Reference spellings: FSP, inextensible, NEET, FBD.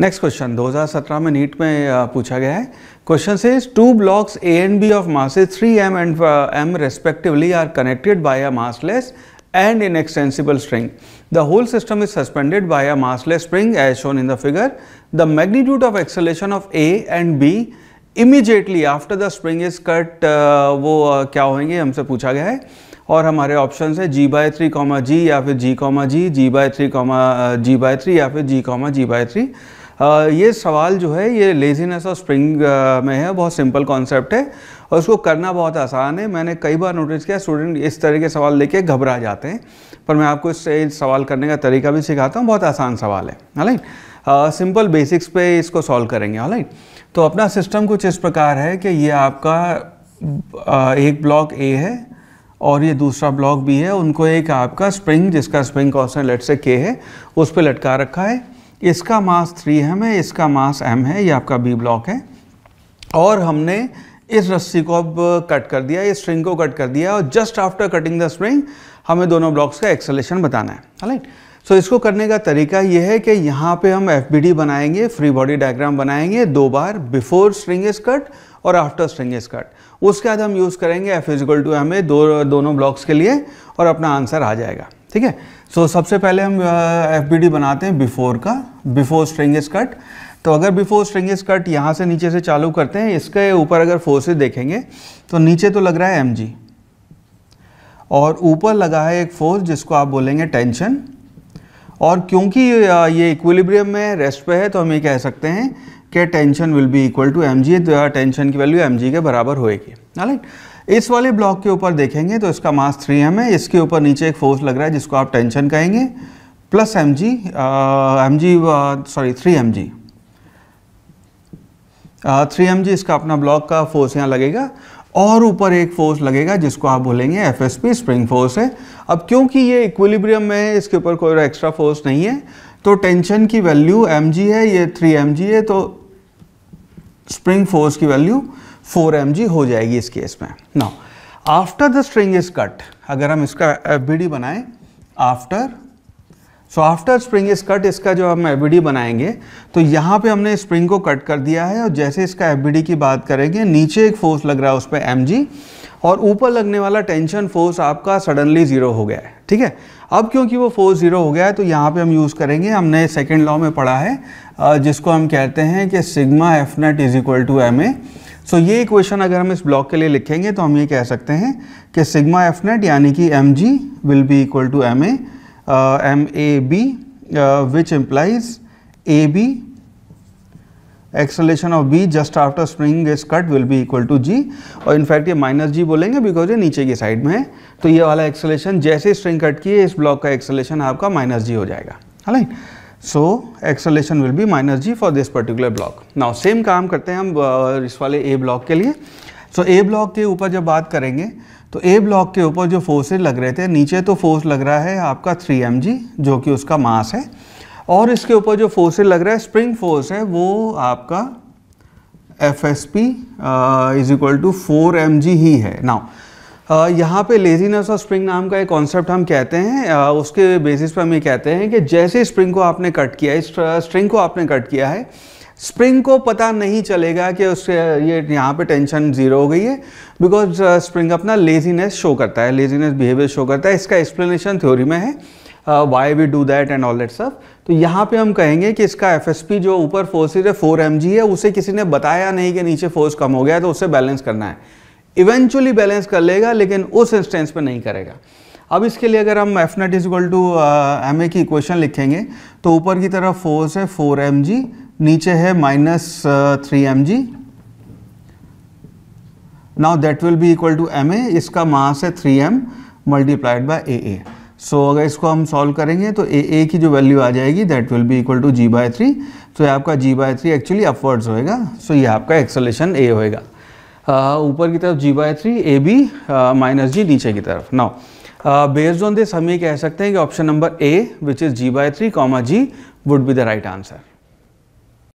Next question 2017 में NEET में पूछा गया है। क्वेश्चन से two blocks A and B of masses 3m and m respectively are connected by a massless and inextensible string. The whole system is suspended by a massless spring as shown in the figure. The magnitude of acceleration of A and B immediately after the spring is cut वो क्या होंगे हमसे पूछा गया है। और हमारे options है g/3, या फिर g, g/3 या फिर g/3। ये सवाल जो है ये लेजीनेस ऑफ स्प्रिंग में है। बहुत सिंपल कॉन्सेप्ट है और उसको करना बहुत आसान है। मैंने कई बार नोटिस किया स्टूडेंट इस तरह के सवाल लेके घबरा जाते हैं, पर मैं आपको इससे सवाल करने का तरीका भी सिखाता हूँ। बहुत आसान सवाल है, ऑलराइट। सिंपल बेसिक्स पे इसको सॉल्व करेंगे, ऑलराइट। तो अपना सिस्टम कुछ इस प्रकार है कि ये आपका एक ब्लॉक ए है और ये दूसरा ब्लॉक बी है। उनको एक आपका स्प्रिंग, जिसका spring constant let's say k है, उस पर लटका रखा है। इसका मास 3m है, इसका मास m है, ये आपका b ब्लॉक है। और हमने इस रस्सी को अब कट कर दिया, इस स्ट्रिंग को कट कर दिया, और just after cutting the string हमें दोनों ब्लॉक्स का एक्सेलेरेशन बताना है, राइट। सो इसको करने का तरीका ये है कि यहाँ पे हम FBD बनाएंगे, फ्री बॉडी डायग्राम बनाएंगे दो बार, बिफोर स्ट्रिंग इज कट और आफ्टर स्ट्रिंग इज कट। उसके बाद हम यूज़ करेंगे F= हमें दोनों ब्लॉक्स के लिए और अपना आंसर आ जाएगा, ठीक है। सो सबसे पहले हम FBD बनाते हैं बिफोर का, बिफोर स्ट्रिंग इज कट। तो अगर बिफोर स्ट्रिंग इज कट यहाँ से नीचे से चालू करते हैं, इसके ऊपर अगर फोर्सेस देखेंगे तो नीचे तो लग रहा है mg और ऊपर लगा है एक फोर्स जिसको आप बोलेंगे टेंशन। और क्योंकि ये इक्विलिब्रियम में रेस्ट पे है तो हम ये कह सकते हैं कि tension will be equal to mg। Tension की वैल्यू mg के बराबर होएगी, राइट। इस वाले ब्लॉक के ऊपर देखेंगे तो इसका मास 3m है, इसके ऊपर नीचे एक फोर्स लग रहा है जिसको आप टेंशन कहेंगे, प्लस थ्री एम जी इसका अपना ब्लॉक का फोर्स यहाँ लगेगा। और ऊपर एक फोर्स लगेगा जिसको आप बोलेंगे FSP, स्प्रिंग फोर्स है। अब क्योंकि ये इक्विलिब्रियम में है, इसके ऊपर कोई एक्स्ट्रा फोर्स नहीं है, तो टेंशन की वैल्यू mg है, ये 3mg है, तो स्प्रिंग फोर्स की वैल्यू 4mg हो जाएगी इस केस में। Now after the string is cut, अगर हम इसका FBD बनाएं after, so after spring is cut इसका जो हम FBD बनाएंगे तो यहाँ पे हमने स्प्रिंग को कट कर दिया है। और जैसे इसका FBD की बात करेंगे, नीचे एक फोर्स लग रहा है उस पर mg और ऊपर लगने वाला टेंशन फोर्स आपका सडनली ज़ीरो हो गया है, ठीक है। अब क्योंकि वो फोर्स ज़ीरो हो गया है तो यहाँ पे हम यूज़ करेंगे, हमने सेकेंड लॉ में पढ़ा है जिसको हम कहते हैं कि sigma F net = ma। So ये इक्वेशन अगर हम इस ब्लॉक के लिए लिखेंगे तो हम ये कह सकते हैं कि सिग्मा F net यानी कि mg will be equal to ma, which implies ab, acceleration of b just after spring is cut will be equal to g। और इनफैक्ट ये -g बोलेंगे बिकॉज ये नीचे की साइड में है। तो ये वाला एक्सेलेरेशन, जैसे स्ट्रिंग कट किए इस ब्लॉक का एक्सेलेरेशन आपका -g हो जाएगा, right. So acceleration will be -g for this particular block. Now same काम करते हैं हम इस वाले a ब्लॉक के लिए। सो a ब्लॉक के ऊपर जब बात करेंगे तो a ब्लॉक के ऊपर जो फोर्सेज लग रहे थे, नीचे तो फोर्स लग रहा है आपका 3mg जो कि उसका मास है, और इसके ऊपर जो फोर्सेज लग रहा है स्प्रिंग फोर्स है वो आपका FSP = 4mg ही है। नाउ यहाँ पे लेजीनेस ऑफ स्प्रिंग नाम का एक कॉन्सेप्ट हम कहते हैं, उसके बेसिस पर हम ये कहते हैं कि जैसे स्प्रिंग को आपने कट किया है, स्ट्रिंग को आपने कट किया है, स्प्रिंग को पता नहीं चलेगा कि उससे ये यहाँ पे टेंशन जीरो हो गई है, बिकॉज स्प्रिंग अपना लेजीनेस शो करता है, लेजीनेस बिहेवियर शो करता है। इसका एक्सप्लेनेशन थ्योरी में है, why we do that and all that stuff. तो यहाँ पे हम कहेंगे कि इसका FSP जो ऊपर फोर्स है 4mg है, उसे किसी ने बताया नहीं कि नीचे फोर्स कम हो गया, तो उससे बैलेंस करना है। इवेंचुअली बैलेंस कर लेगा लेकिन उस इंस्टेंस पे नहीं करेगा। अब इसके लिए अगर हम F net = ma की इक्वेशन लिखेंगे तो ऊपर की तरफ फोर्स है 4mg, नीचे है -3mg। Now that will be equal to ma, इसका मास है 3m × aa। सो अगर इसको हम सॉल्व करेंगे तो a की जो वैल्यू आ जाएगी that will be equal to g/3। तो ये आपका g/3 एक्चुअली अपवर्ड्स होएगा। सो ये आपका एक्सेलेरेशन a होएगा, ऊपर की तरफ g/3, ab -g नीचे की तरफ। नाउ बेस्ड ऑन दिस हम ये कह सकते हैं कि option number a which is g/3, g would be the right answer.